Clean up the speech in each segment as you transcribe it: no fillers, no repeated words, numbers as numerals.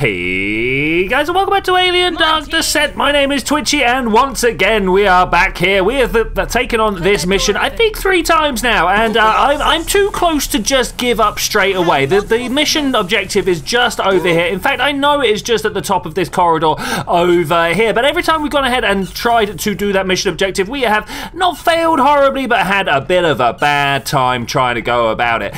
Hey guys, and welcome back to Alien Dark Descent. My name is Twitchi, and once again we are back here. We have taken on this mission, I think, 3 times now, and I'm too close to just give up straight away. The mission objective is just over here. In fact, I know it is just at the top of this corridor over here, but every time we've gone ahead and tried to do that mission objective, we have not failed horribly, but had a bit of a bad time trying to go about it.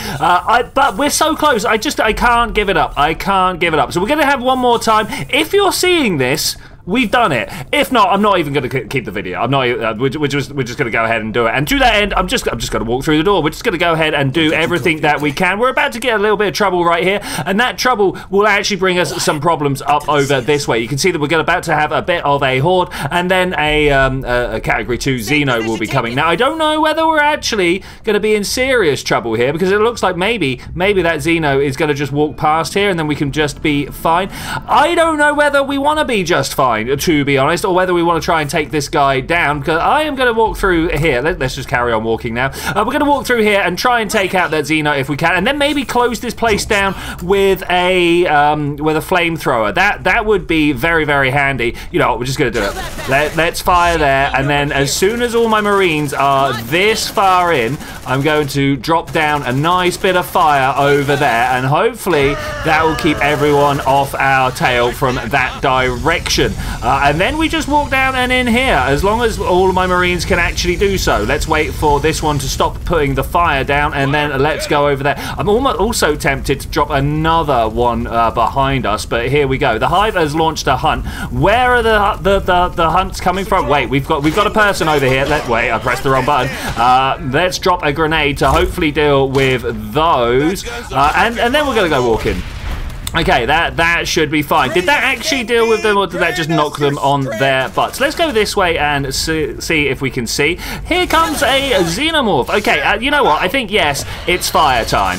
But we're so close, I can't give it up. I can't give it up. So we're going to have one more time. If you're seeing this, we've done it. If not, I'm not even going to keep the video. I'm not. We're just going to go ahead and do it. And to that end, I'm just going to walk through the door. We're just going to go ahead and do everything that we can. We're about to get a little bit of trouble right here, and that trouble will actually bring us some problems up over this way. You can see that we're about to have a bit of a horde, and then a Category 2 Xeno will be coming. Now, I don't know whether we're actually going to be in serious trouble here, because it looks like maybe that Xeno is going to just walk past here, and then we can just be fine. I don't know whether we want to be just fine, to be honest, or whether we want to try and take this guy down, because I am going to walk through here. Let's just carry on walking now. We're going to walk through here and try and take out that Xeno if we can, and then maybe close this place down with a flamethrower. That would be very, very handy. You know, we're just going to do it. Let's fire there, and then as soon as all my Marines are this far in, I'm going to drop down a nice bit of fire over there, and hopefully that will keep everyone off our tail from that direction. And then we just walk down and in here, as long as all of my Marines can actually do so. Let's wait for this one to stop putting the fire down, and then let's go over there. I'm almost also tempted to drop another one behind us, but here we go. The Hive has launched a hunt. Where are the hunts coming from? Wait, we've got a person over here. Wait, I pressed the wrong button. Let's drop a grenade to hopefully deal with those, and then we're gonna go walk in. Okay, that should be fine. Did that actually deal with them, or did that just knock them on their butts? Let's go this way and see if we can see. Here comes a Xenomorph. Okay, you know what? I think, yes, it's fire time.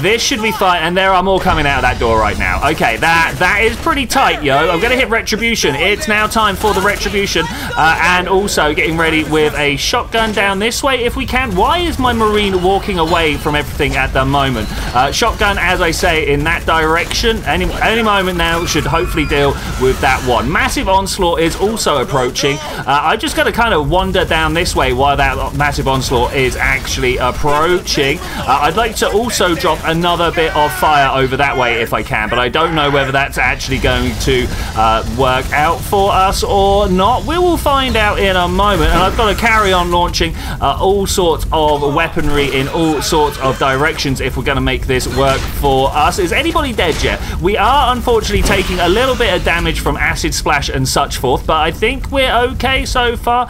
This should be fine, and there are more coming out of that door right now. Okay, that is pretty tight, yo. I'm going to hit Retribution. It's now time for the Retribution, and also getting ready with a shotgun down this way if we can. Why is my Marine walking away from everything at the moment? Shotgun, as I say, in that direction. Any moment now should hopefully deal with that one. Massive Onslaught is also approaching. I just got to kind of wander down this way while that Massive Onslaught is actually approaching. I'd like to also drop another bit of fire over that way if I can, but I don't know whether that's actually going to work out for us or not. We will find out in a moment, and I've got to carry on launching all sorts of weaponry in all sorts of directions if we're going to make this work for us. Is anybody dead yet? We are unfortunately taking a little bit of damage from acid splash and such forth, but I think we're okay so far.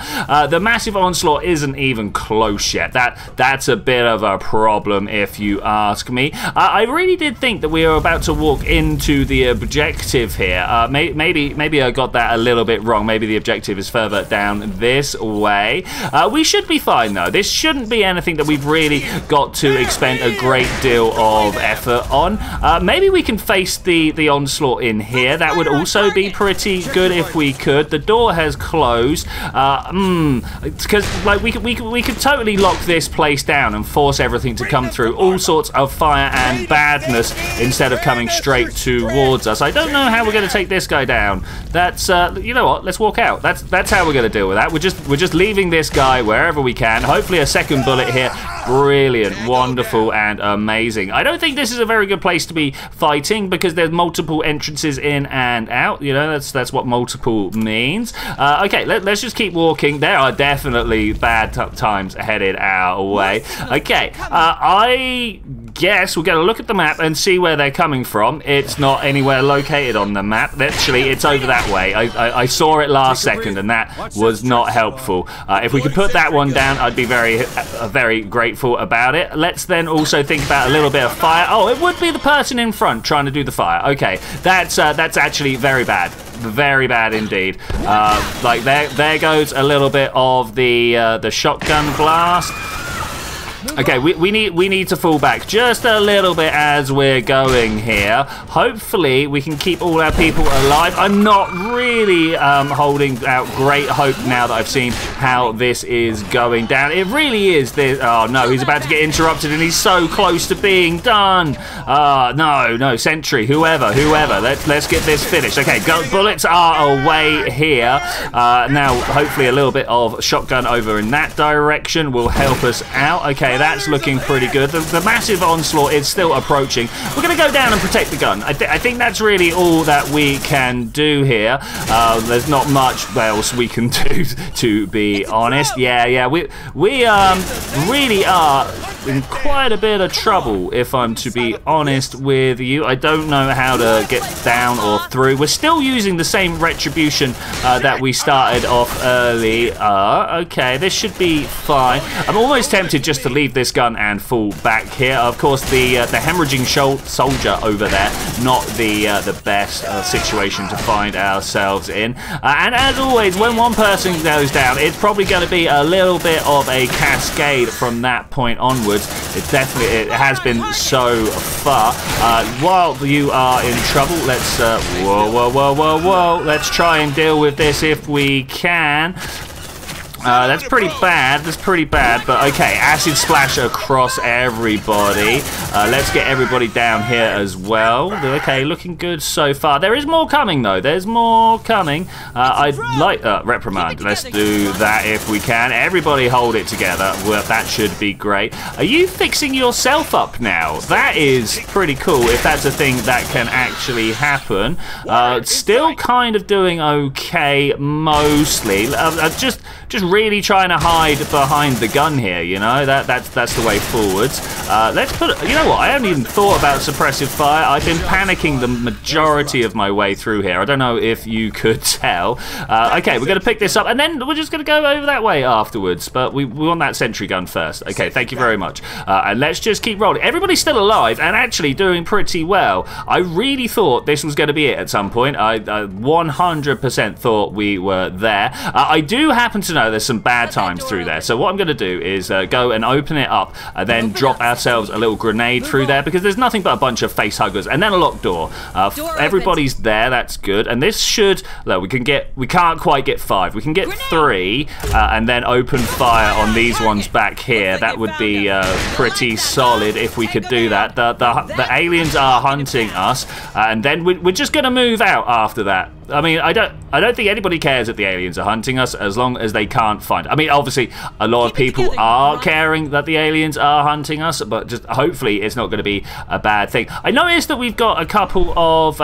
The Massive Onslaught isn't even close yet. That's a bit of a problem if you ask me. I really did think that we were about to walk into the objective here. Maybe I got that a little bit wrong. Maybe the objective is further down this way. We should be fine though. This shouldn't be anything that we've really got to expend a great deal of effort on. Maybe we can face the onslaught in here. That would also be pretty good if we could. The door has closed. Because like we could totally lock this place down and force everything to come through all sorts of fire and badness instead of coming straight towards us. I don't know how we're going to take this guy down. That's you know what? Let's walk out. That's how we're going to deal with that. We're just leaving this guy wherever we can. Hopefully a second bullet here. Brilliant, wonderful, and amazing. I don't think this is a very good place to be fighting because there's multiple entrances in and out. You know, that's what multiple means. Okay, let's just keep walking. There are definitely bad times headed our way. Okay, I guess we're going to look at the map and see where they're coming from. It's not anywhere located on the map. Literally, it's over that way. I saw it last second, and that was not helpful. If we could put that one down, I'd be very grateful about it. Let's then also think about a little bit of fire. Oh, it would be the person in front trying to do the fire. Okay, that's actually very bad. Very bad indeed. Like there goes a little bit of the shotgun blast. Okay, we need to fall back just a little bit as we're going here. Hopefully we can keep all our people alive. I'm not really holding out great hope now that I've seen how this is going down. It really is this. Oh no, he's about to get interrupted and he's so close to being done. No, sentry, whoever. Let's get this finished. Okay, go, bullets are away here. Now hopefully a little bit of shotgun over in that direction will help us out. Okay, that's looking pretty good. The massive onslaught is still approaching. We're going to go down and protect the gun. I think that's really all that we can do here. There's not much else we can do, to be honest. Yeah, we really are in quite a bit of trouble, if I'm to be honest with you. I don't know how to get down or through. We're still using the same retribution that we started off earlier. Okay, this should be fine. I'm almost tempted just to leave this gun and fall back here. Of course, the hemorrhaging soldier over there, not the best situation to find ourselves in. And as always, when one person goes down, it's probably going to be a little bit of a cascade from that point onwards. It has been so far. While you are in trouble, let's whoa, let's try and deal with this if we can. That's pretty bad. But okay, acid splash across everybody. Let's get everybody down here as well. Okay, looking good so far. There is more coming though. I'd like reprimand. Let's do that if we can. Everybody hold it together. Well, that should be great. Are you fixing yourself up now? That is pretty cool. If that's a thing that can actually happen. Still kind of doing okay mostly. Just really trying to hide behind the gun here, you know. That's the way forwards. Let's put. You know what? I haven't even thought about suppressive fire. I've been panicking the majority of my way through here. I don't know if you could tell. Okay, we're going to pick this up, and then we're just going to go over that way afterwards. But we want that sentry gun first. Okay, thank you very much. And let's just keep rolling. Everybody's still alive and actually doing pretty well. I really thought this was going to be it at some point. I 100% thought we were there. I do happen to know there's some bad times through there, so what I'm going to do is go and open it up and then drop ourselves a little grenade through there, because there's nothing but a bunch of face huggers and then a locked door. Everybody's there, that's good. And this should, look, we can't quite get five, we can get three, and then open fire on these ones back here. That would be pretty solid if we could do that. The aliens are hunting us, and then we're just going to move out after that. I mean, I don't think anybody cares that the aliens are hunting us as long as they can't find. I mean, obviously, a lot of people are caring that the aliens are hunting us, but just hopefully it's not going to be a bad thing. I noticed that we've got a couple of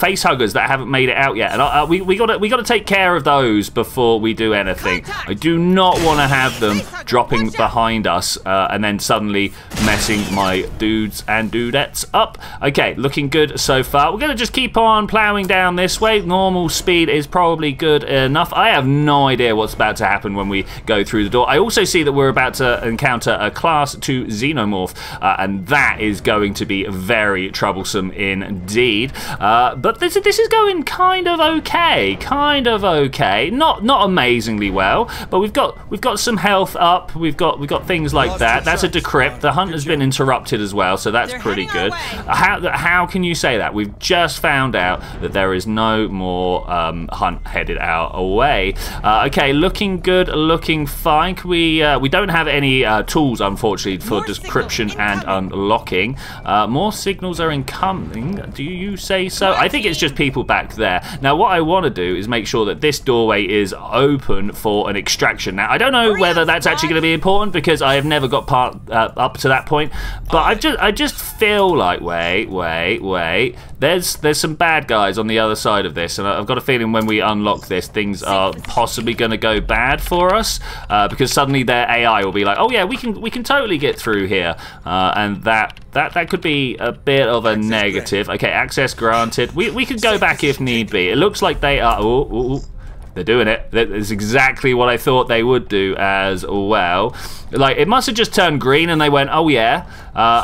face huggers that haven't made it out yet, and we gotta take care of those before we do anything. I do not want to have them dropping behind us and then suddenly messing my dudes and dudettes up. Okay, looking good so far. We're gonna just keep on plowing down this way. Normal speed is probably good enough. I have no idea what's about to happen when we go through the door. I also see that we're about to encounter a class 2 xenomorph, and that is going to be very troublesome indeed. But this is going kind of okay, not amazingly well, but we've got some health up, we've got things like that. That's a decrypt. The hunt has been interrupted as well, so that's pretty good. How can you say that? We've just found out that there is no more hunt headed our way. Okay, looking good, looking fine. We don't have any tools, unfortunately, for description and unlocking. More signals are incoming. Do you say so? I think it's just people back there. Now what I want to do is make sure that this doorway is open for an extraction. Now I don't know whether that's actually going to be important, because I have never got up to that point, but I just feel like wait, there's some bad guys on the other side of this, and I've got a feeling when we unlock this, things are possibly going to go bad for us, because suddenly their AI will be like, oh yeah, we can totally get through here, and that could be a bit of a negative. Okay, access granted. We could go back if need be. It looks like they are... Ooh. They're doing it. That is exactly what I thought they would do as well. Like, it must have just turned green and they went, oh yeah.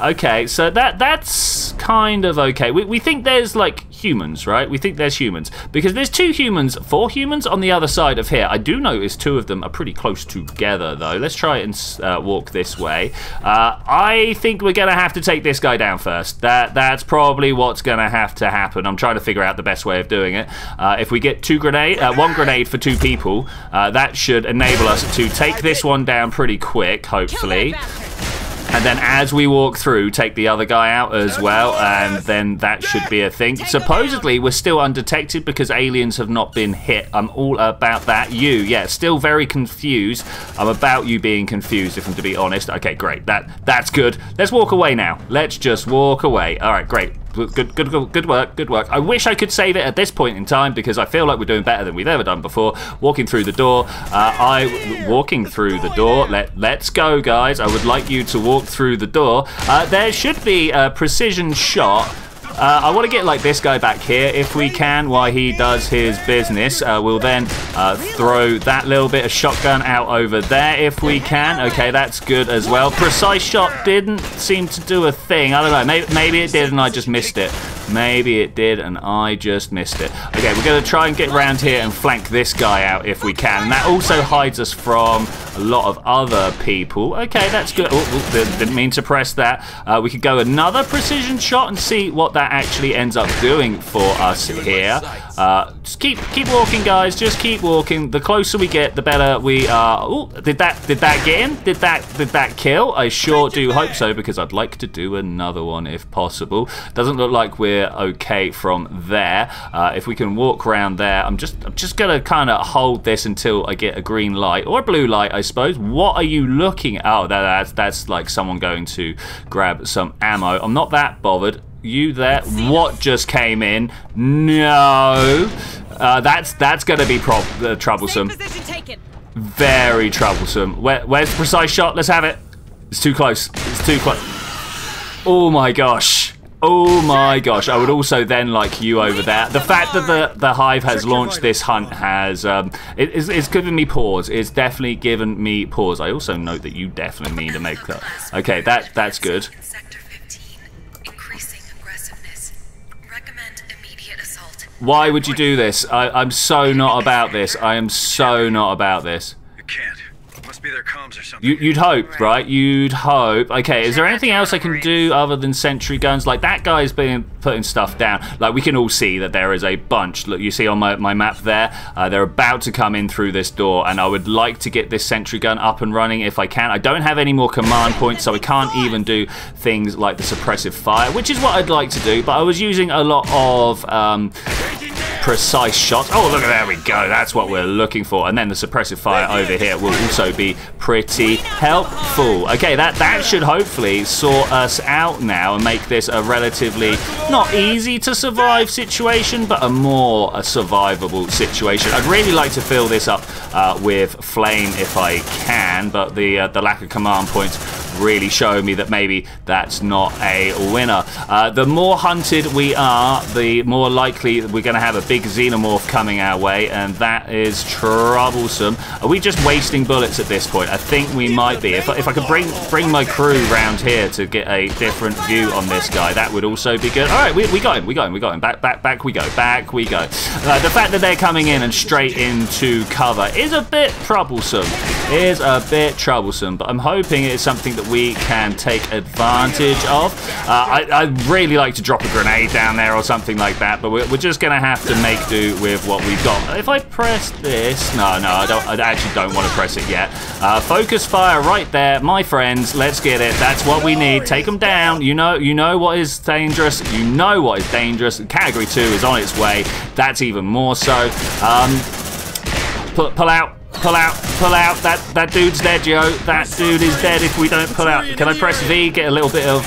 Okay, so that's kind of okay. We think there's like humans, right? We think there's humans. Because there's two humans, four humans on the other side of here. I do notice two of them are pretty close together, though. Let's try and walk this way. I think we're going to have to take this guy down first. That's probably what's going to have to happen. I'm trying to figure out the best way of doing it. If we get one grenade for two people, that should enable us to take this one down pretty quick, hopefully. And then as we walk through, take the other guy out as well, and then that should be a thing. Supposedly, we're still undetected because aliens have not been hit. I'm all about that. You, yeah, still very confused. I'm about you being confused, if I'm to be honest. Okay, great. That's good. Let's walk away now. Let's just walk away. All right, great. Good work, good work. I wish I could save it at this point in time because I feel like we're doing better than we've ever done before. Walking through the door. Walking through the door. Let's go, guys. I would like you to walk through the door. There should be a precision shot. I want to get like this guy back here if we can while he does his business. We'll then throw that little bit of shotgun out over there if we can. Okay, that's good as well. Precise shot didn't seem to do a thing. I don't know. Maybe it did and I just missed it. Maybe it did and I just missed it. Okay, we're going to try and get around here and flank this guy out if we can. And that also hides us from a lot of other people. Okay, that's good. Oh, didn't mean to press that. We could go another precision shot and see what that actually ends up doing for us here. Just keep walking, guys. Just keep walking. The closer we get, the better we are. Oh, did that get in? Did that kill? I sure do hope so because I'd like to do another one if possible. Doesn't look like we're okay from there. If we can walk around there, I'm just gonna kind of hold this until I get a green light or a blue light, I suppose. What are you looking? Oh, that's like someone going to grab some ammo. I'm not that bothered. You there? What just came in? No, that's gonna be troublesome. Very troublesome. Where's the precise shot? Let's have it. It's too close. It's too close. Oh my gosh. Oh my gosh, I would also then like you over there. The fact that the Hive has launched this hunt has, it's given me pause. It's definitely given me pause. I also note that you definitely need to make that. Okay, that's good. Why would you do this? I'm so not about this. I am so not about this. You can't. Must be their comms or something. You'd hope, right? You'd hope. Okay, is there anything else I can do other than sentry guns? Like, that guy's been putting stuff down. Like, we can all see that there is a bunch. Look, you see on my map there, they're about to come in through this door, and I would like to get this sentry gun up and running if I can. I don't have any more command points, so I can't even do things like the suppressive fire, which is what I'd like to do, but I was using a lot of... precise shots. Oh, look, there we go. That's what we're looking for. And then the suppressive fire over here will also be pretty helpful. Okay, that should hopefully sort us out now and make this a relatively not easy to survive situation, but a more survivable situation. I'd really like to fill this up with flame if I can, but the lack of command points really show me that maybe that's not a winner. The more hunted we are, the more likely we're going to have a big xenomorph coming our way, and that is troublesome. Are we just wasting bullets at this point? I think we might be. If I could bring my crew round here to get a different view on this guy, that would also be good. All right, we got him. We got him. We got him. Back we go. Back we go. The fact that they're coming in and straight into cover is a bit troublesome. Is a bit troublesome, but I'm hoping it's something that we can take advantage of. I'd really like to drop a grenade down there or something like that, but we're just going to have to make do with what we've got. If I press this... No, I actually don't want to press it yet. Focus fire right there, my friends. Let's get it. That's what we need. Take them down. You know what is dangerous. You know what is dangerous. Category 2 is on its way. That's even more so. Pull out. Pull out. That dude's dead, yo. That dude is dead if we don't pull out. Can I press V, get a little bit of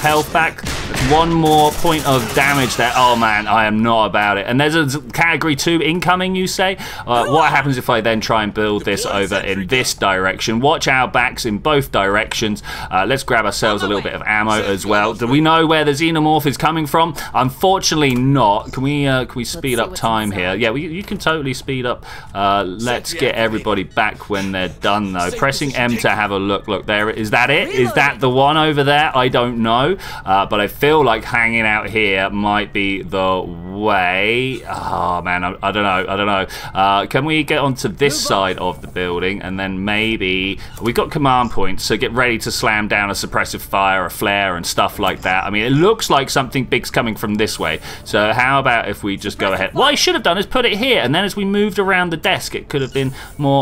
health back? One more point of damage there. Oh, man, I am not about it. And there's a Category 2 incoming, you say? What happens if I then try and build this over in this direction? Watch our backs in both directions. Let's grab ourselves a little bit of ammo as well. Do we know where the Xenomorph is coming from? Unfortunately not. Can we speed up time here? Yeah, you can totally speed up. Let's get everybody back. back when they're done, though. Pressing M to have a look. Look, there. Is that it? Is that the one over there? I don't know. But I feel like hanging out here might be the way. Oh, man. I don't know. I don't know. Can we get onto this side of the building? And then maybe... We've got command points, so get ready to slam down a suppressive fire, a flare, and stuff like that. I mean, it looks like something big's coming from this way. So how about if we just go ahead... What I should have done is put it here, and then as we moved around the desk, it could have been more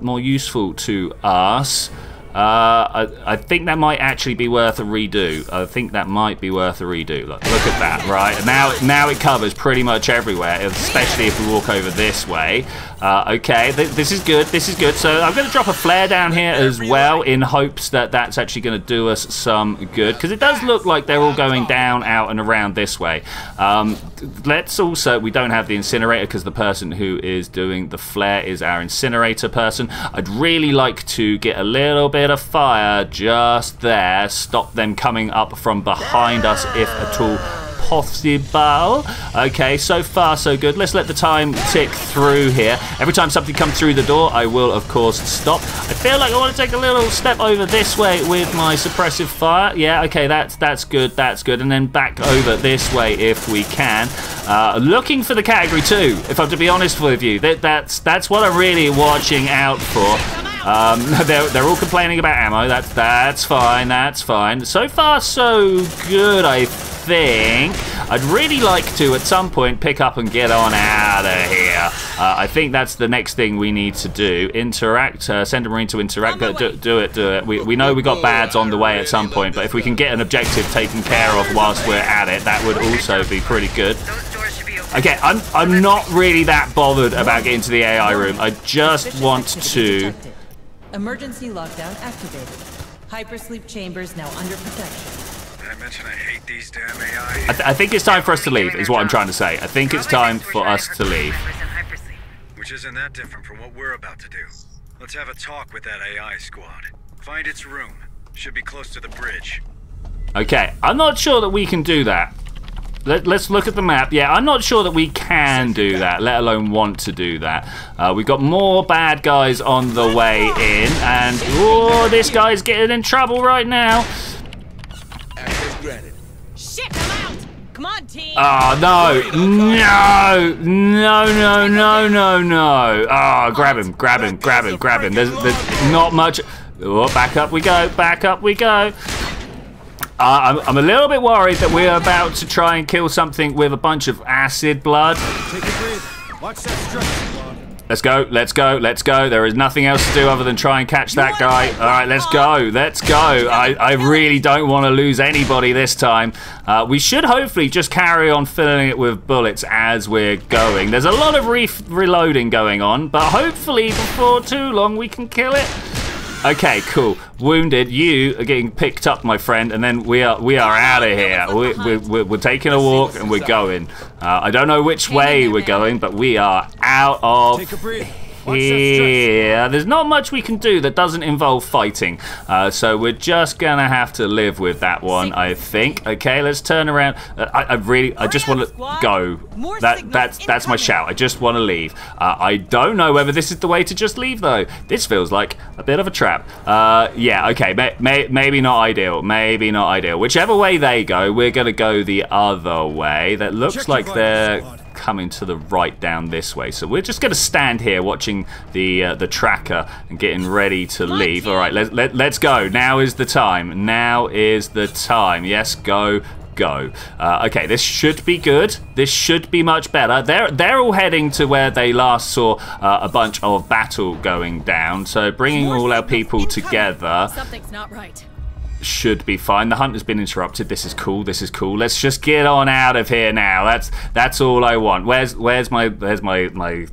more useful to us. I think that might actually be worth a redo. Look, look at that, right? Now it covers pretty much everywhere, especially if we walk over this way. Okay, this is good, So I'm going to drop a flare down here as well in hopes that that's actually going to do us some good. Because it does look like they're all going down, out, and around this way. Let's also, we don't have the incinerator because the person who is doing the flare is our incinerator person. I'd really like to get a little bit of fire just there. Stop them coming up from behind us if at all possible. Okay, so far so good. Let's let the time tick through here. Every time something comes through the door, I will of course stop. I feel like I want to take a little step over this way with my suppressive fire. Yeah, okay, that's good, and then back over this way if we can. Looking for the category 2, if I'm to be honest with you. That's what I'm really watching out for. They're all complaining about ammo. That's fine, So far, so good, I think. I'd really like to, at some point, pick up and get on out of here. I think that's the next thing we need to do. Interact, send a Marine to interact. Do it. We know we got bads on the way at some point, but if we can get an objective taken care of whilst we're at it, that would also be pretty good. Okay, I'm not really that bothered about getting to the AI room. I just want to... Emergency lockdown activated. Hypersleep chambers now under protection. Did I mention I hate these damn AI? I think it's time for us to leave, is what I'm trying to say. I think it's time for us to leave. Which isn't that different from what we're about to do. Let's have a talk with that AI squad. Find its room. Should be close to the bridge. Okay, I'm not sure that we can do that. Let's look at the map. Yeah, I'm not sure that we can do that, let alone want to do that. We've got more bad guys on the way in, and oh, this guy's getting in trouble right now. Shit, I'm out. Come on, team. Oh, no. Oh, grab him. There's not much. Oh, back up we go, I'm a little bit worried that we're about to try and kill something with a bunch of acid blood. Take a breath. Watch that structure, blood. Let's go, There is nothing else to do other than try and catch that guy. All right, let's go, I really don't want to lose anybody this time. We should hopefully just carry on filling it with bullets as we're going. There's a lot of reloading going on, but hopefully before too long we can kill it. Okay, cool. Wounded, you are getting picked up, my friend, and then we are out of here. We're taking a walk and we're going. I don't know which way we're going, but we are out of here. There's not much we can do that doesn't involve fighting, so we're just gonna have to live with that one, I think. Okay, let's turn around. I just want to go. That's my shout. I just want to leave. I don't know whether this is the way to just leave though. This feels like a bit of a trap. Yeah, okay, maybe not ideal. Whichever way they go, we're gonna go the other way. That looks like they're coming to the right down this way, so we're just going to stand here watching the tracker and getting ready to leave. All right, let's go. Now is the time. Yes, go. Okay, this should be good. This should be much better. They're all heading to where they last saw a bunch of battle going down. So bringing all our people together. Something's not right. Should be fine. The hunt has been interrupted. This is cool. Let's just get on out of here now. That's all I want. Where's my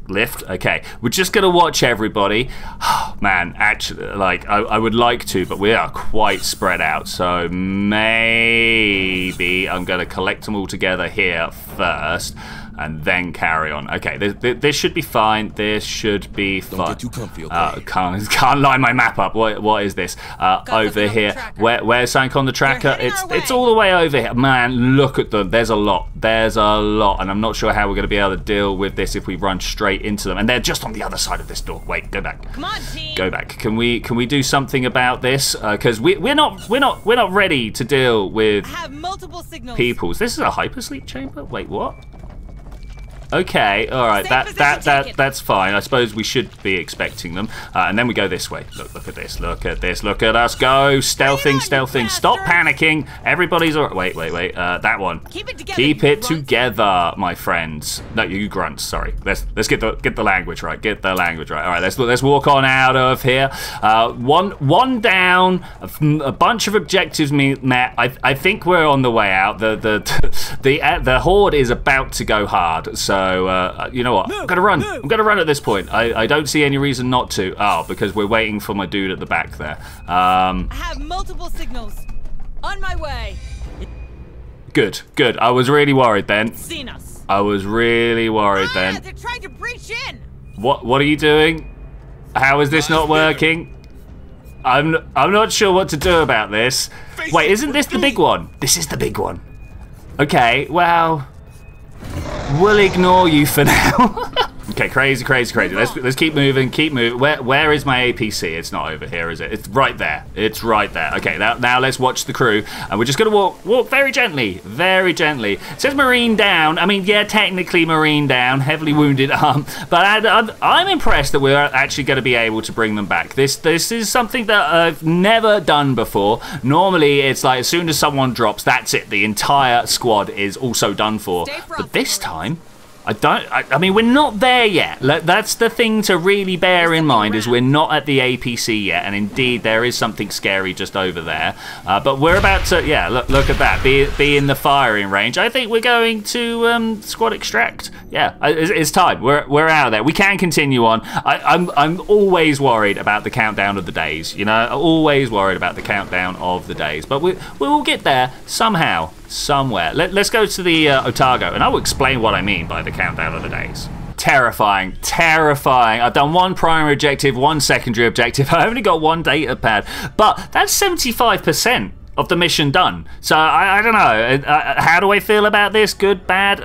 lift? Okay, we're just gonna watch everybody. Oh, man, actually, like I would like to, but we are quite spread out. So maybe I'm gonna collect them all together here first. and then carry on. Okay, this should be fine. This should be fine. Don't get too comfy, okay? Can't line my map up. What is this? Over here. Where's Sank on the tracker? It's all the way over here. Man, look at them. There's a lot. There's a lot. And I'm not sure how we're going to be able to deal with this if we run straight into them. And they're just on the other side of this door. Wait, go back. Come on, team. Go back. Can we do something about this? Because we're not ready to deal with peoples. This is a hypersleep chamber. Wait, what? Okay, all right, that's fine. I suppose we should be expecting them. And then we go this way. Look at this. Look at this. Look at us go. Stealthing. Stop panicking. Everybody's all right. Wait. That one. Keep it together, my friends. No, you grunts. Sorry. Let's get the language right. Get the language right. All right. Let's walk on out of here. One down. A bunch of objectives met. I think we're on the way out. The horde is about to go hard. So. You know what? No, I'm gonna run at this point. I don't see any reason not to. Oh, because we're waiting for my dude at the back there. I have multiple signals on my way. Good. I was really worried then. Seen us. I was really worried then. They're trying to breach in. What are you doing? How is this not working? I'm not sure what to do about this. Wait, isn't this the big one? This is the big one. Okay, well. We'll ignore you for now. Okay, crazy. Let's keep moving. Where is my APC? It's not over here, is it? It's right there. Okay, now let's watch the crew, and we're just gonna walk very gently. It says Marine down. I mean, yeah, technically Marine down, heavily wounded arm. But I'm impressed that we're actually gonna be able to bring them back. This is something that I've never done before. Normally, it's like as soon as someone drops, that's it. The entire squad is also done for. But this time. I mean, we're not there yet. That's the thing to really bear in mind is we're not at the APC yet, and indeed there is something scary just over there. But we're about to, yeah, look at that. Be in the firing range. I think we're going to squad extract. Yeah, it's time. We're out of there. We can continue on. I'm always worried about the countdown of the days. You know, always worried about the countdown of the days. But we will get there somehow. Somewhere. Let's go to the Otago, and I will explain what I mean by the countdown of the days. Terrifying. I've done one primary objective, one secondary objective. I only got one data pad, but that's 75% of the mission done. So I don't know. How do I feel about this? Good, bad?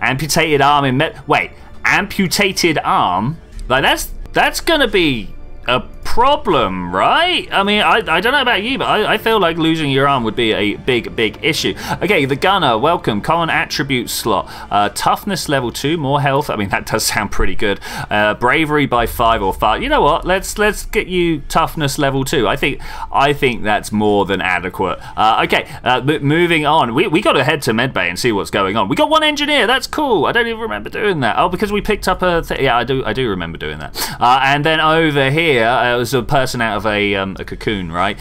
Amputated arm in met. Wait, amputated arm? Like that's gonna be a problem, right? I mean, I don't know about you, but I feel like losing your arm would be a big issue. Okay, the gunner, welcome. Common attribute slot. Toughness level 2, more health. I mean, that does sound pretty good. Bravery by 5 or 5. You know what? Let's get you toughness level 2. I think that's more than adequate. Okay, moving on. We got to head to medbay and see what's going on. We got one engineer. That's cool. I don't even remember doing that. Oh, because we picked up a thing. Yeah, I do remember doing that. And then over here, it was a person out of a cocoon, right?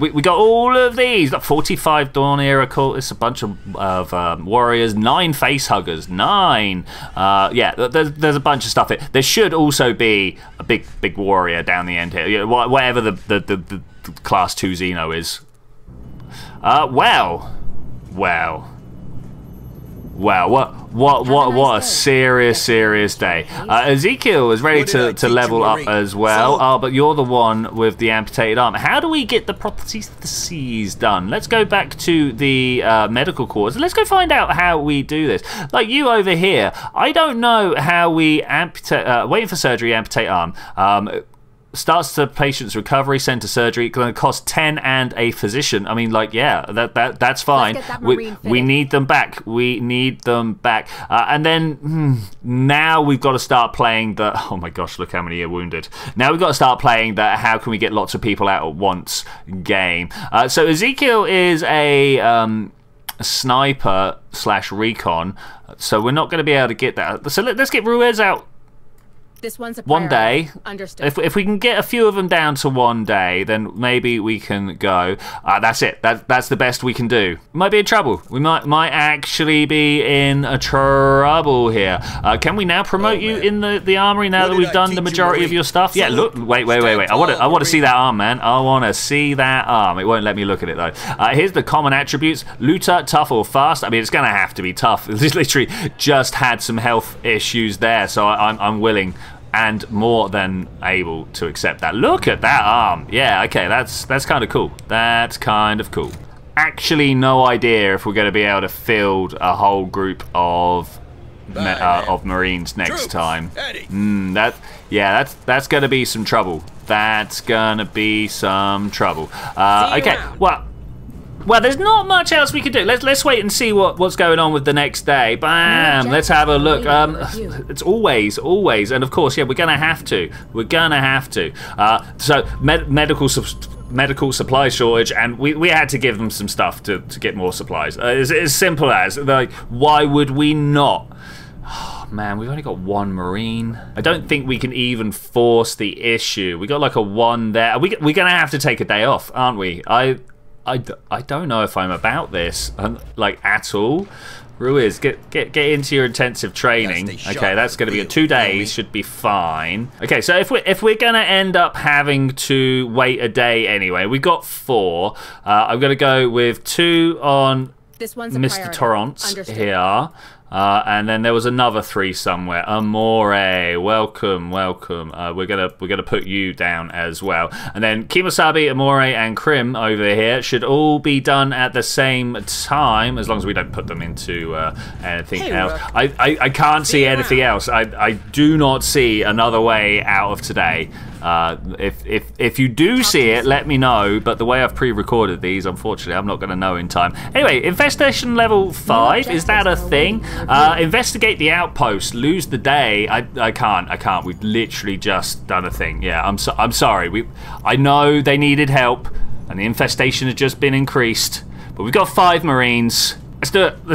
We got all of these. 45 Dawn Era cultists, a bunch of warriors, 9 face huggers, 9. Yeah, there's a bunch of stuff here. There should also be a big warrior down the end here. You know, whatever the class 2 Xeno is. Wow, what a serious day. Ezekiel is ready to level up as well. Oh, but you're the one with the amputated arm. How do we get the properties of the seas done? Let's go back to the medical corps. Let's go find out how we do this. Like you over here, I don't know how we amputate, waiting for surgery, amputate arm. Starts the patient's recovery, send to surgery, going to cost 10 and a physician. I mean, like, yeah, that's fine. We need them back. And then now we've got to start playing the, oh my gosh, look how many are wounded. Now we've got to start playing the how can we get lots of people out at once game. So Ezekiel is a sniper /recon, so we're not going to be able to get that. So let's get Ruiz out This one's a priority. One day. Understood. If we can get a few of them down to one day, then maybe we can go. That's it. That's the best we can do. We might be in trouble. We might actually be in trouble here. Can we now promote you in the armory now that we've done the majority of your stuff? Yeah. Look. Wait. I want to see that arm, man. I want to see that arm. It won't let me look at it though. Here's the common attributes: looter, tough, or fast. I mean, it's gonna have to be tough. Literally just had some health issues there, so I'm willing and more than able to accept that. Look at that arm. Yeah, okay, that's kind of cool. That's kind of cool. Actually, no idea if we're going to be able to field a whole group of Marines next time. That's going to be some trouble. That's going to be some trouble. Okay, well, there's not much else we could do. Let's wait and see what's going on with the next day. Bam! Let's have a look. It's always, and of course, yeah, we're gonna have to. We're gonna have to. So medical supply shortage, and we had to give them some stuff to get more supplies. It's as simple as like, why would we not? Oh, man, we've only got one Marine. I don't think we can even force the issue. We got like a one there. We're gonna have to take a day off, aren't we? I don't know if I'm about this, like, at all. Ruiz, get into your intensive training. Okay, that's going to be 2 days. Should be fine. Okay, so if we're going to end up having to wait a day anyway, we got 4. I'm going to go with 2 on this one's Mr. Torrance here. And then there was another 3 somewhere. Amore, welcome. We're gonna put you down as well. And then Kimosabe, Amore, and Krim over here should all be done at the same time, as long as we don't put them into anything else. I can't see anything else. I do not see another way out of today. If you do see it, let me know. But the way I've pre-recorded these, unfortunately, I'm not going to know in time. Anyway, infestation level 5, is that a thing? Investigate the outpost. Lose the day. I can't. We've literally just done a thing. Yeah, I'm sorry. I know they needed help, and the infestation has just been increased. But we've got 5 Marines. Let's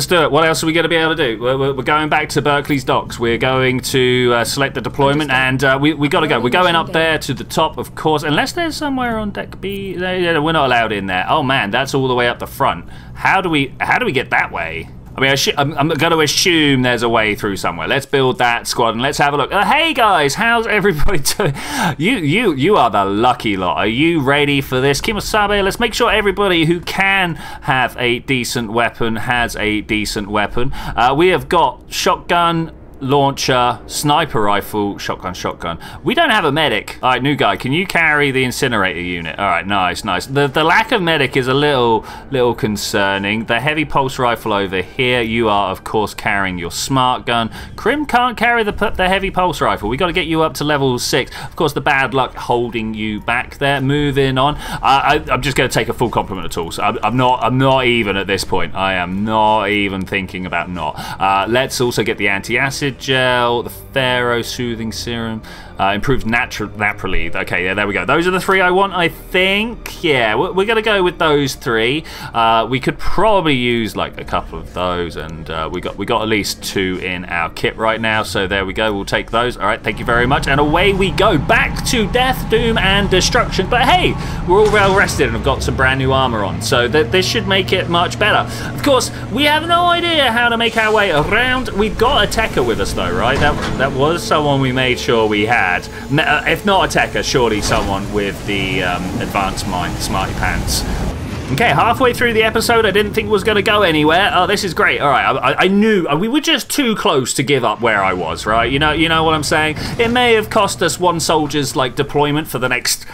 do it. What else are we going to be able to do? We're going back to Berkeley's docks. We're going to select the deployment, and we got to go. We're going up there to the top, of course, unless there's somewhere on deck B. No, we're not allowed in there. Oh man, that's all the way up the front. How do we get that way? I mean, I'm going to assume there's a way through somewhere. Let's build that squad and let's have a look. Hey guys, how's everybody doing? You are the lucky lot. Are you ready for this? Kimosabe, let's make sure everybody who can have a decent weapon has a decent weapon. We have got shotgun, launcher, sniper rifle, shotgun. We don't have a medic. All right, new guy, can you carry the incinerator unit? All right, nice. The lack of medic is a little concerning. The heavy pulse rifle over here, you are, of course, carrying your smart gun. Krim can't carry the heavy pulse rifle. We got to get you up to level 6. Of course, the bad luck holding you back there. Moving on. I'm just going to take a full complement of tools. I'm not even at this point. I am not even thinking about not. Let's also get the anti-acid gel, the Pharaoh soothing serum, improved naturally. Okay, yeah, there we go. Those are the 3 I want, I think. Yeah, we're gonna go with those 3. We could probably use like a couple of those, and we got at least 2 in our kit right now. So there we go. We'll take those. All right, thank you very much. And away we go, back to death, doom, and destruction. But hey, we're all well rested and have got some brand new armor on, so this should make it much better. Of course, we have no idea how to make our way around. We've got a Tekka with us though, right? That was someone we made sure we had. If not a Tekka, surely someone with the advanced mind, smarty pants. Okay, halfway through the episode, I didn't think it was going to go anywhere. Oh, this is great. All right, I knew we were just too close to give up where I was, right? You know what I'm saying? It may have cost us 1 soldier's like deployment for the next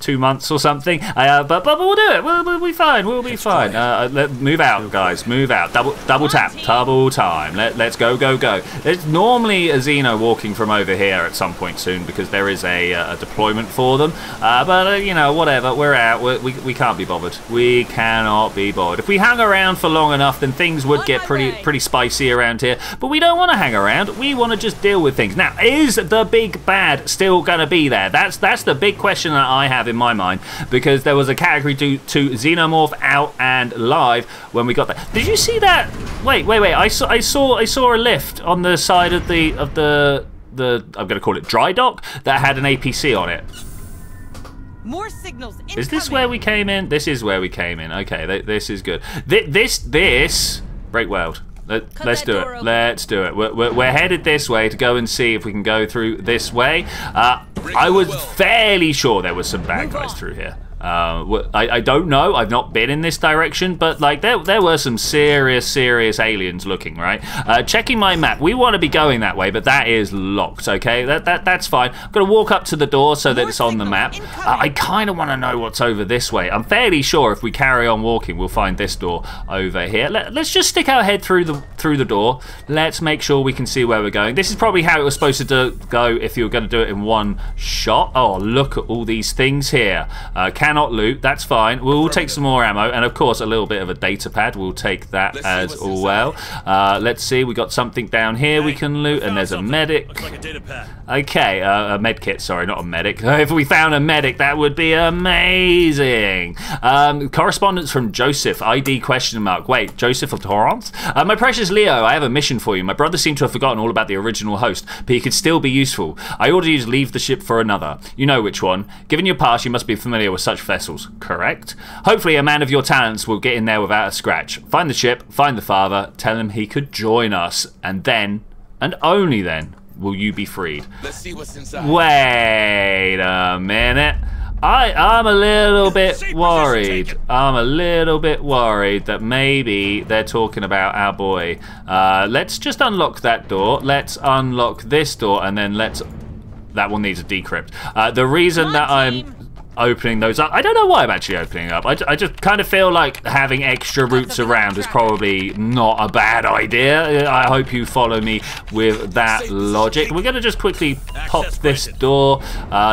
2 months or something, but we'll do it. We'll be fine. We'll be fine. Move out, guys. Move out. Double tap. Double time. Let's go. There's normally a Xeno walking from over here at some point soon because there is a deployment for them. But you know, whatever. We're out. We can't be bothered. We cannot be bothered. If we hung around for long enough, then things would get pretty spicy around here. But we don't want to hang around. We want to just deal with things. Now, is the big bad still going to be there? That's the big question that I have in my mind, because there was a category 2 Xenomorph out and live when we got that. Did you see that? Wait, I saw a lift on the side of the the, I'm going to call it dry dock, that had an APC on it. More signals incoming. Is this where we came in? This is where we came in. Okay, this is good. This break world. Let's do it. Let's do it. We're headed this way to go and see if we can go through this way. I was fairly sure there was some bad guys through here. I don't know. I've not been in this direction, but like there were some serious aliens looking, right? Checking my map. We want to be going that way, but that is locked, okay? That's fine. I'm going to walk up to the door so that it's on the map. I kind of want to know what's over this way. I'm fairly sure if we carry on walking, we'll find this door over here. Let's just stick our head through the door. Let's make sure we can see where we're going. This is probably how it was supposed to go if you were going to do it in one shot. Oh, look at all these things here. Cannot loot, that's fine. We'll take some more ammo and of course a little bit of a data pad. We'll take that as well. Let's see, we got something down here we can loot, and there's a medic. Okay, a med kit, sorry, not a medic. If we found a medic, that would be amazing. Correspondence from Joseph, ID question mark. Wait, Joseph of Torrance? My precious Leo, I have a mission for you. My brother seemed to have forgotten all about the original host, but he could still be useful. I ordered you to leave the ship for another. You know which one. Given your past, you must be familiar with such vessels, correct? Hopefully a man of your talents will get in there without a scratch. Find the ship, find the father, tell him he could join us, and then, and only then, will you be freed. Let's see what's inside. Wait a minute. I'm a little bit worried. I'm a little bit worried that maybe they're talking about our boy. Let's just unlock that door. Let's unlock this door, and then let's... That one needs a decrypt. The reason that I'm... opening those up. I don't know why I'm actually opening up. I just kind of feel like having extra routes around is probably not a bad idea. I hope you follow me with that logic. We're going to just quickly pop this door.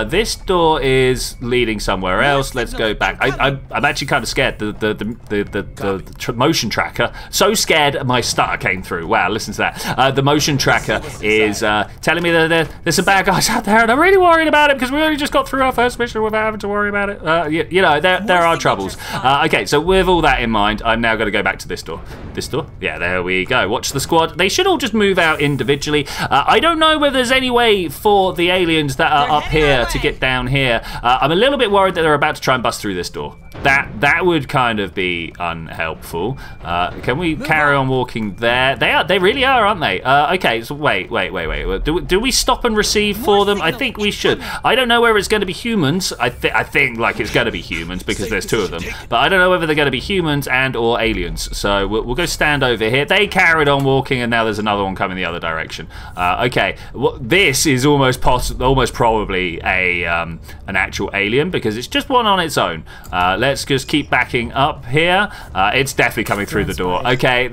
This door is leading somewhere else. Let's go back. I'm actually kind of scared. The motion tracker. So scared my stutter came through. Wow, listen to that. The motion tracker is telling me that there's some bad guys out there, and I'm really worried about it because we only just got through our first mission without having to worry about it. You know, there are troubles. Okay, so with all that in mind, I'm now going to go back to this door. This door? Yeah, there we go. Watch the squad. They should all just move out individually. I don't know whether there's any way for the aliens that are up here to get down here. I'm a little bit worried that they're about to try and bust through this door. That would kind of be unhelpful. Can we carry on walking there? They really are, aren't they? Okay, so wait. Do we stop and receive for them? I think we should. I don't know whether it's going to be humans. I think like it's going to be humans because there's two of them. But I don't know whether they're going to be humans and or aliens. So we'll go stand over here. They carried on walking, and now there's another one coming the other direction. Okay, well, this is almost probably a an actual alien because it's just one on its own. Let's just keep backing up here. It's definitely coming through the door. Okay,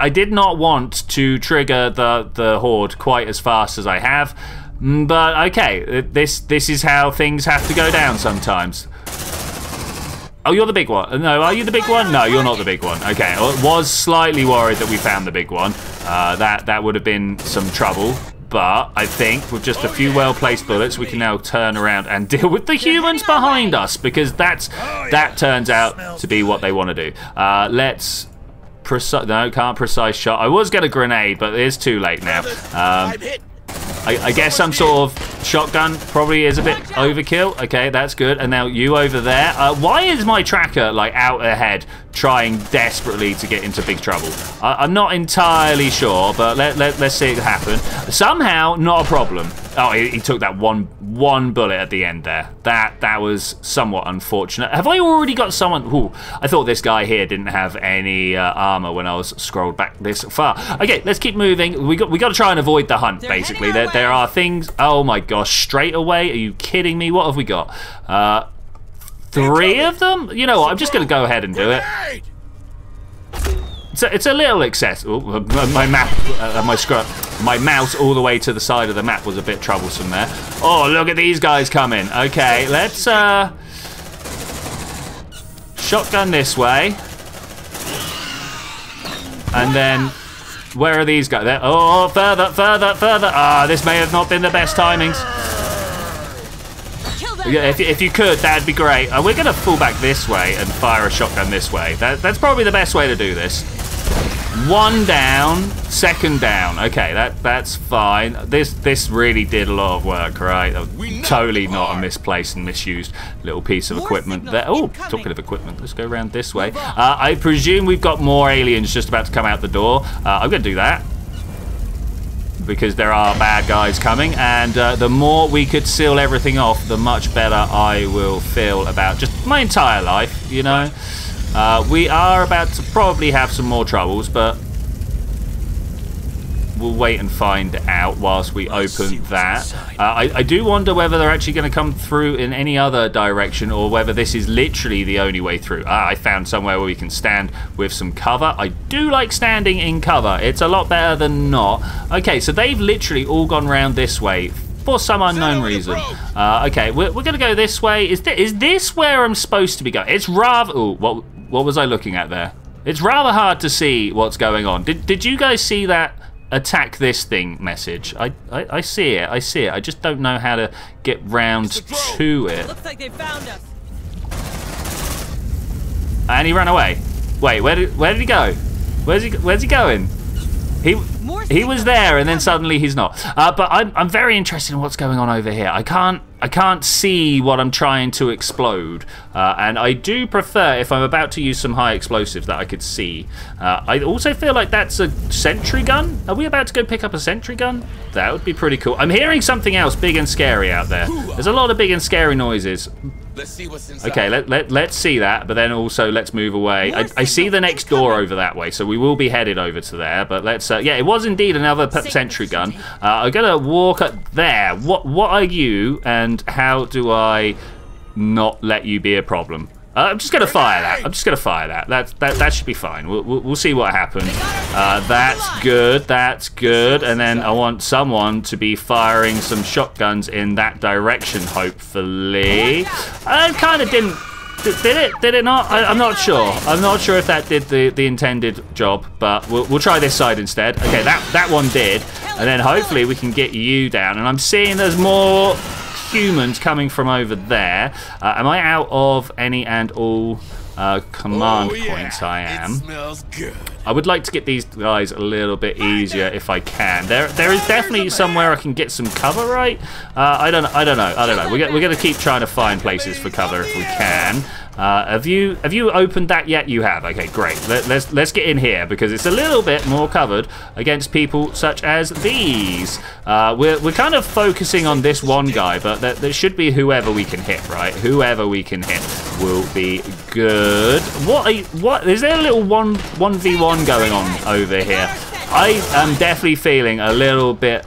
I did not want to trigger the horde quite as fast as I have. But okay, this is how things have to go down sometimes. Oh, you're the big one. No, are you the big one? No, you're not the big one. Okay, I was slightly worried that we found the big one. That would have been some trouble. But I think with just a few well-placed bullets, we can now turn around and deal with the humans behind us because that turns out to be what they want to do. Let's... No, can't precise shot. I was going to grenade, but it is too late now. I'm hit. I guess some sort of shotgun probably is a bit overkill. Okay, that's good. And now you over there. Why is my tracker like out ahead trying desperately to get into big trouble? I'm not entirely sure, but let's see it happen. Somehow, not a problem. Oh, he took that one bullet at the end there. That was somewhat unfortunate. Have I already got someone? Ooh, I thought this guy here didn't have any armor when I was scrolled back this far. Okay, let's keep moving. We got to try and avoid the hunt. Basically, there are things. Oh my gosh! Straight away? Are you kidding me? What have we got? 3 of them? You know what? I'm just gonna go ahead and do it. It's a little excessive. Oh, my map, my mouse all the way to the side of the map was a bit troublesome there. Oh, look at these guys coming. Okay, let's shotgun this way, and then where are these guys? There. Oh, further. Ah, this may have not been the best timings. Yeah, if you could, that'd be great. We're gonna pull back this way and fire a shotgun this way. That's probably the best way to do this. One down, second down. Okay, that's fine. This really did a lot of work, right? Totally not a misplaced and misused little piece of equipment there. Oh, talking of equipment, let's go around this way. I presume we've got more aliens just about to come out the door. I'm going to do that, because there are bad guys coming, and the more we could seal everything off, the much better I will feel about just my entire life, you know? We are about to probably have some more troubles, but we'll wait and find out whilst we open that. I do wonder whether they're actually going to come through in any other direction, or whether this is literally the only way through. I found somewhere where we can stand with some cover. I do like standing in cover. It's a lot better than not. Okay, so they've literally all gone round this way for some unknown reason. Okay, we're going to go this way. Is this where I'm supposed to be going? It's rather... Ooh, what was I looking at there? It's rather hard to see what's going on. Did you guys see that... attack this thing message? I see it, I see it. I just don't know how to get round to it. Looks like they found us. And he ran away. Wait, where did he go? Where's he going? He was there and then suddenly he's not. But I'm very interested in what's going on over here. I can't see what I'm trying to explode, and I do prefer if I'm about to use some high explosives that I could see. I also feel like that's a sentry gun. Are we about to go pick up a sentry gun? That would be pretty cool. I'm hearing something else big and scary out there. There's a lot of big and scary noises. Let's see what's inside. Okay, let's see that, but then also let's move away. I see the next door over that way, so we will be headed over to there, but let's... yeah, it was indeed another sentry gun. I'm going to walk up there. What are you, and how do I not let you be a problem? I'm just going to fire that. I'm just going to fire that. That should be fine. We'll see what happens. That's good. That's good. And then I want someone to be firing some shotguns in that direction, hopefully. I kind of didn't... Did it? Did it not? I'm not sure. I'm not sure if that did the intended job, but we'll try this side instead. Okay, that one did. And then hopefully we can get you down. And I'm seeing there's more... humans coming from over there. Am I out of any and all command points? I am. It smells good. I would like to get these guys a little bit easier if I can. There is definitely somewhere I can get some cover, right? I don't know. We're going to keep trying to find places for cover if we can. Have you opened that yet? You have. Okay, great. Let's get in here because it's a little bit more covered against people such as these. We're kind of focusing on this one guy, but there should be whoever we can hit, right? Whoever we can hit will be good. What? Is there a little 1v1 going on over here? I am definitely feeling a little bit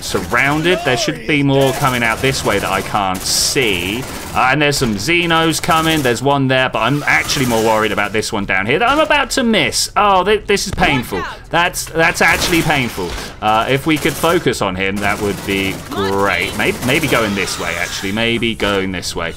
surrounded. There should be more coming out this way that I can't see. And there's some Xenos coming. There's one there, but I'm actually more worried about this one down here that I'm about to miss. Oh, this is painful. That's actually painful. If we could focus on him, that would be great. Maybe going this way, actually. Maybe going this way.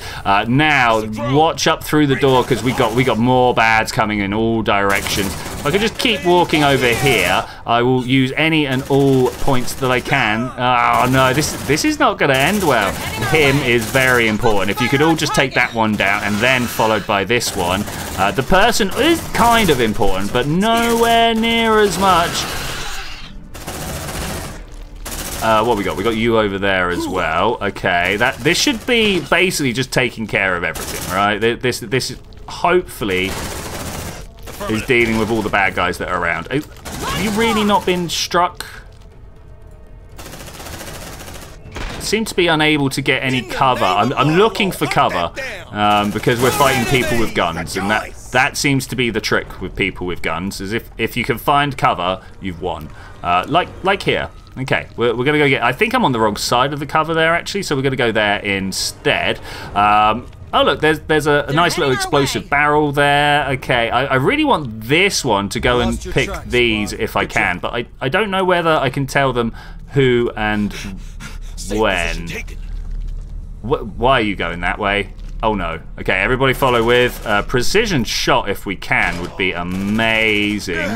Now, watch up through the door because we got more bads coming in all directions. If I could just keep walking over here, I will use any and all points that I can. Oh, no, this is not going to end well. Him is very important. If you could all just take that one down and then followed by this one. The person is kind of important, but nowhere near as much. What we got? We got you over there as well. Okay, this should be basically just taking care of everything, right? This is hopefully is dealing with all the bad guys that are around. Have you really not been struck? Seem to be unable to get any cover. I'm looking for cover because we're fighting people with guns, and that seems to be the trick with people with guns, is if you can find cover, you've won. Like here. Okay, we're going to go get... I think I'm on the wrong side of the cover there, actually, so we're going to go there instead. Oh, look, there's a nice little explosive barrel there. Okay, I really want this one to go and pick these if I can, but I don't know whether I can tell them who and... when? Why are you going that way? Oh no. Okay, everybody follow with. Precision shot, if we can, would be amazing.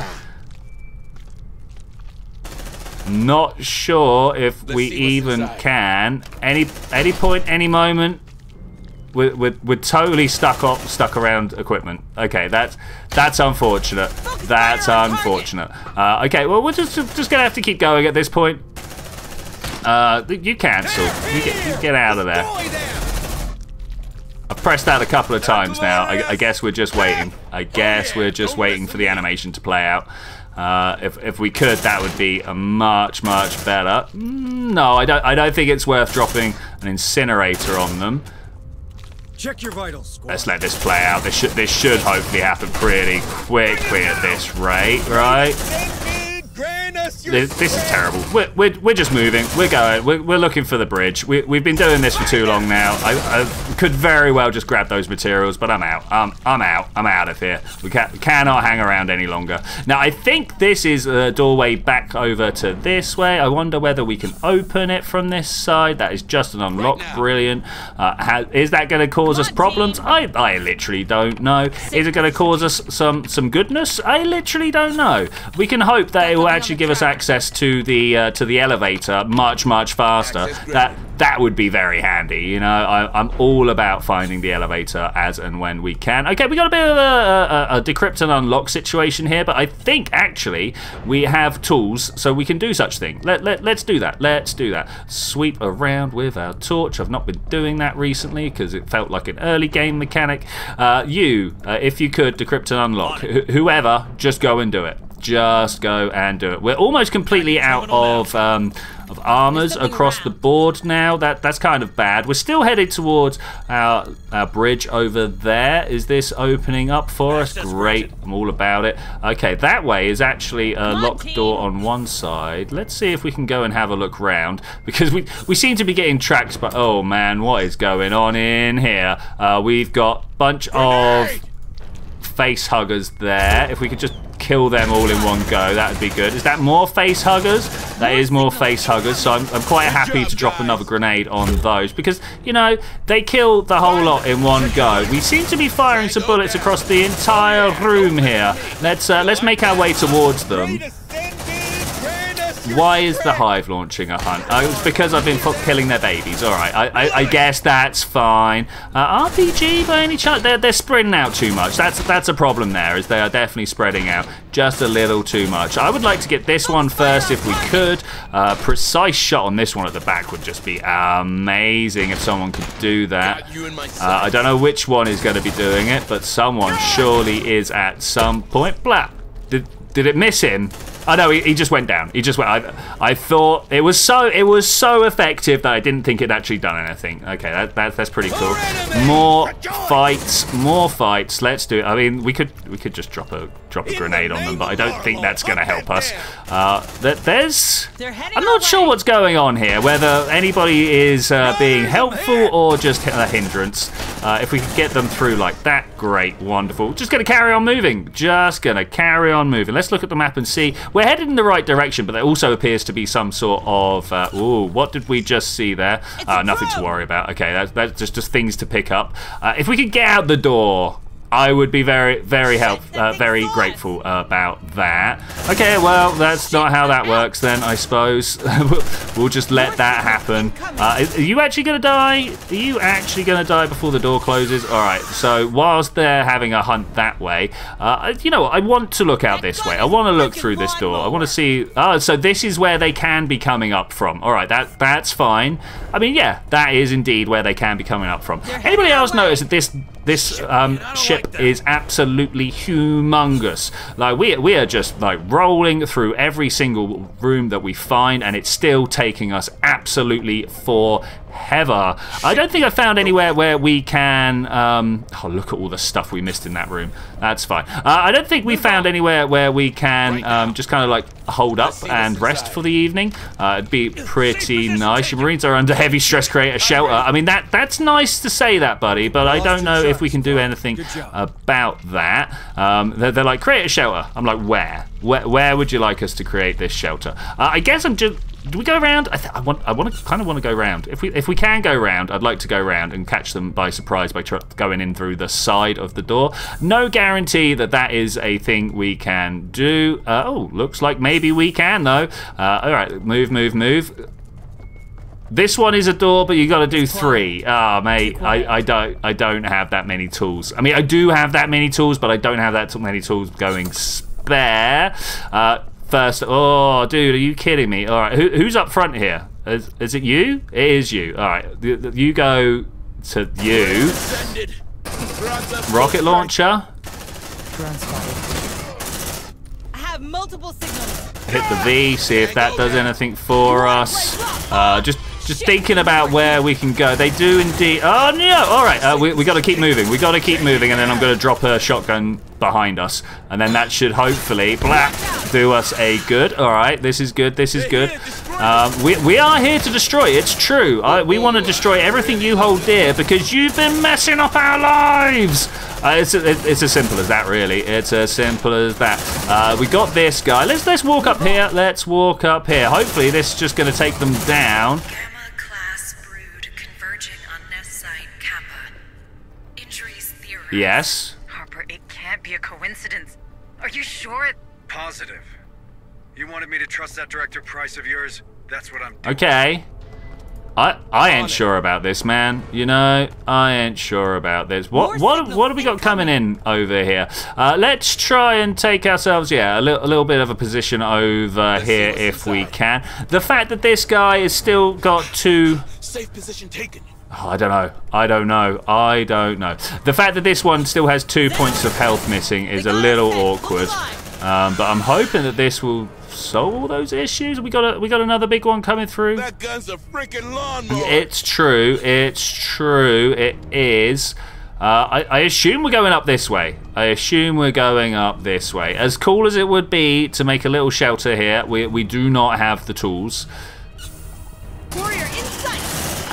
Not sure if we even can. Any point, any moment. We're totally stuck around equipment. Okay, that's unfortunate. That's unfortunate. Okay, well, we're just gonna have to keep going at this point. You cancel. You get out of there. I've pressed that a couple of times now. I guess we're just waiting. I guess we're just waiting for the animation to play out. If we could, that would be a much better. No, I don't think it's worth dropping an incinerator on them. Check your vitals, squad. Let's let this play out. This should hopefully happen pretty quickly at this rate, right? This is terrible. We're just moving. We're going. We're looking for the bridge. We've been doing this for too long now. I could very well just grab those materials, but I'm out. I'm out. I'm out of here. We cannot hang around any longer. Now, I think this is a doorway back over to this way. I wonder whether we can open it from this side. That is just an unlock. Brilliant. Is that going to cause us problems? I literally don't know. Is it going to cause us some goodness? I literally don't know. We can hope that it will actually give us access to the elevator much faster. That would be very handy, you know. I'm all about finding the elevator as and when we can. Okay, we got a bit of a decrypt and unlock situation here, but I think actually we have tools so we can do such thing. Let's do that. Let's do that. Sweep around with our torch. I've not been doing that recently because it felt like an early game mechanic. If you could decrypt and unlock, whoever, just go and do it. Just go and do it. We're almost completely out of armors across the board now. That's kind of bad. We're still headed towards our bridge over there. Is this opening up for us? Great. I'm all about it. Okay, that way is actually a locked door on one side. Let's see if we can go and have a look round, because we seem to be getting tracked by... Oh man, what is going on in here? We've got a bunch of face huggers there. If we could just kill them all in one go, that would be good. Is that more face huggers? That is more face huggers, so I'm quite happy to drop another grenade on those, because, you know, they kill the whole lot in one go. We seem to be firing some bullets across the entire room here. Let's make our way towards them. Why is the hive launching a hunt? Oh, it's because I've been killing their babies. All right, I guess that's fine. RPG by any chance? They're spreading out too much. That's a problem there, is they are definitely spreading out just a little too much. I would like to get this one first if we could. Precise shot on this one at the back would just be amazing if someone could do that. I don't know which one is going to be doing it, but someone surely is at some point. Blah. Did it miss him? Oh no, he just went down. He just went. I thought it was so effective that I didn't think it actually done anything. Okay, that's pretty cool. More fights. Let's do it. I mean, we could just drop a grenade on them, but I don't think that's going to help us. I'm not sure what's going on here. Whether anybody is being helpful or just a hindrance. If we could get them through like that, great, wonderful. Just going to carry on moving. Just going to carry on moving. Let's look at the map and see. We're headed in the right direction, but there also appears to be some sort of... ooh, what did we just see there? Nothing to worry about. Okay, that's just things to pick up. If we could get out the door, I would be very grateful about that. Okay, well, that's not how that works then, I suppose. We'll just let that happen. Are you actually going to die? Are you actually going to die before the door closes? All right, so whilst they're having a hunt that way, you know what? I want to look out this way. I want to look through this door. I want to see... Oh, so this is where they can be coming up from. All right, that's fine. I mean, yeah, that is indeed where they can be coming up from. Anybody else notice that this ship is absolutely humongous? Like we are just like rolling through every single room that we find, and it's still taking us absolutely forever. I don't think I found anywhere where we can... oh, look at all the stuff we missed in that room. That's fine. I don't think we found anywhere where we can just kind of like hold up and rest for the evening. It'd be pretty nice. Your Marines are under heavy stress. Create a shelter. I mean, that's nice to say that, buddy, but I don't know if we can do anything about that. They're like, create a shelter. I'm like, where would you like us to create this shelter? I guess I'm just... Do we go round? I kind of want to go round. If we can go round, I'd like to go round and catch them by surprise by going in through the side of the door. No guarantee that is a thing we can do. Oh, looks like maybe we can though. All right, move. This one is a door, but you got to do three. Ah, oh, mate, I don't have that many tools. I mean, I do have that many tools, but I don't have that many tools going spare. First, oh, dude, are you kidding me? All right, who's up front here? Is it you? It is you. All right, you go to you. Rocket launcher. I have multiple signals. Hit the V, see if that does anything for us. Just thinking about where we can go. They do indeed. Oh no! All right, we got to keep moving. We got to keep moving, and then I'm gonna drop a shotgun behind us, and then that should hopefully do us a good. All right, this is good. This is good. We are here to destroy. It's true. We want to destroy everything you hold dear because you've been messing up our lives. It's as simple as that, really. It's as simple as that. We got this guy. Let's walk up here. Let's walk up here. Hopefully, this is just going to take them down. Gamma class brood converging on nest site Kappa. Injuries theorized. Yes. Harper, it can't be a coincidence. Are you sure? Positive. You wanted me to trust that director Price of yours. That's what I'm doing. Okay. I ain't sure about this, man. You know, I ain't sure about this. What have we got coming in over here? Let's try and take ourselves, yeah, a little bit of a position over here if we can. The fact that this guy has still got two. Safe position taken. Oh, I don't know. I don't know. I don't know. The fact that this one still has 2 points of health missing is a little awkward. But I'm hoping that this will solve all those issues. We got another big one coming through. That gun's a freaking lawnmower. It's true. It's true. It is. I assume we're going up this way. I assume we're going up this way. As cool as it would be to make a little shelter here, we do not have the tools. Warrior in sight.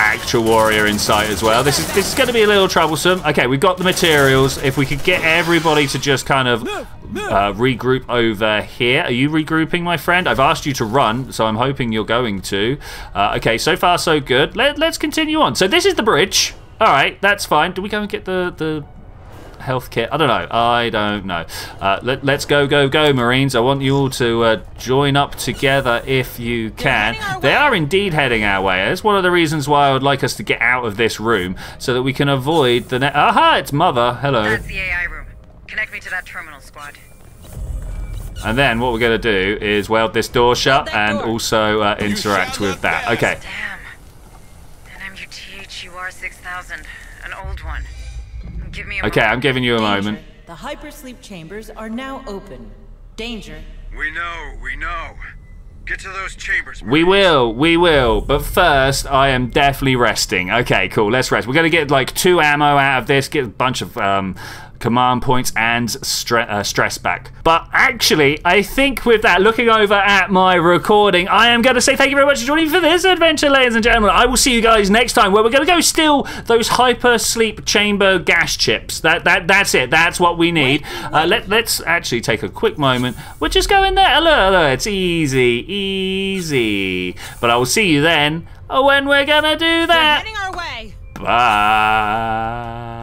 Actual warrior in sight as well. This is going to be a little troublesome. Okay, we've got the materials. If we could get everybody to just kind of. Regroup over here. Are you regrouping, my friend? I've asked you to run, so I'm hoping you're going to. Okay, so far so good. Let's continue on. So this is the bridge. All right, that's fine. Do we go and get the health kit? I don't know. I don't know. Let's go, Marines. I want you all to join up together if you can. They are indeed heading our way. That's one of the reasons why I would like us to get out of this room so that we can avoid the net. Aha, it's Mother. Hello. That's the AI room. Connect me to that terminal, squad. And then what we're going to do is weld this door shut and also interact with that. Okay. Damn. An MUTH-UR 6000, an old one. Give me a moment. Okay, I'm giving you a moment. The hypersleep chambers are now open. Danger. We know, we know. Get to those chambers. We will. But first, I am definitely resting. Okay, cool. Let's rest. We're going to get like 2 ammo out of this. Get a bunch of command points and stress back. But actually, I think with that, looking over at my recording, I am going to say thank you very much for joining me for this adventure, ladies and gentlemen. I will see you guys next time, where we're going to go steal those hyper sleep chamber gas chips. That's it. That's what we need. Let's actually take a quick moment. We'll just go in there. Hello. It's easy. But I will see you then when we're going to do that. We're heading our way. Bye.